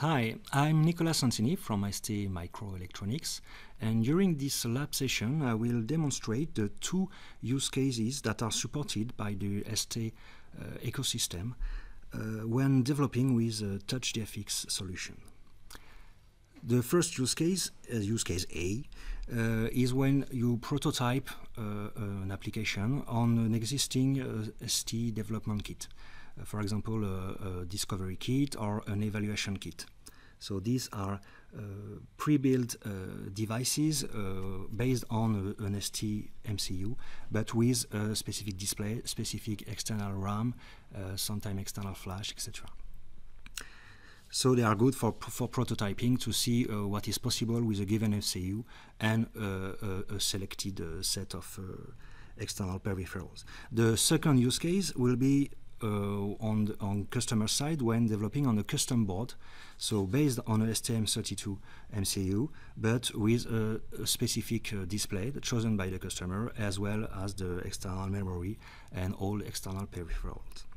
Hi, I'm Nicola Santini from STMicroelectronics, and during this lab session I will demonstrate the two use cases that are supported by the ST ecosystem when developing with a TouchGFX solution. The first use case, use case A, is when you prototype an application on an existing ST development kit. For example, a discovery kit or an evaluation kit. So these are pre-built devices based on an ST MCU, but with a specific display, specific external RAM, sometimes external flash, etc. So they are good for prototyping to see what is possible with a given MCU and a selected set of external peripherals. The second use case will be on customer side when developing on a custom board, so based on a STM32 MCU, but with a specific display chosen by the customer, as well as the external memory and all external peripherals.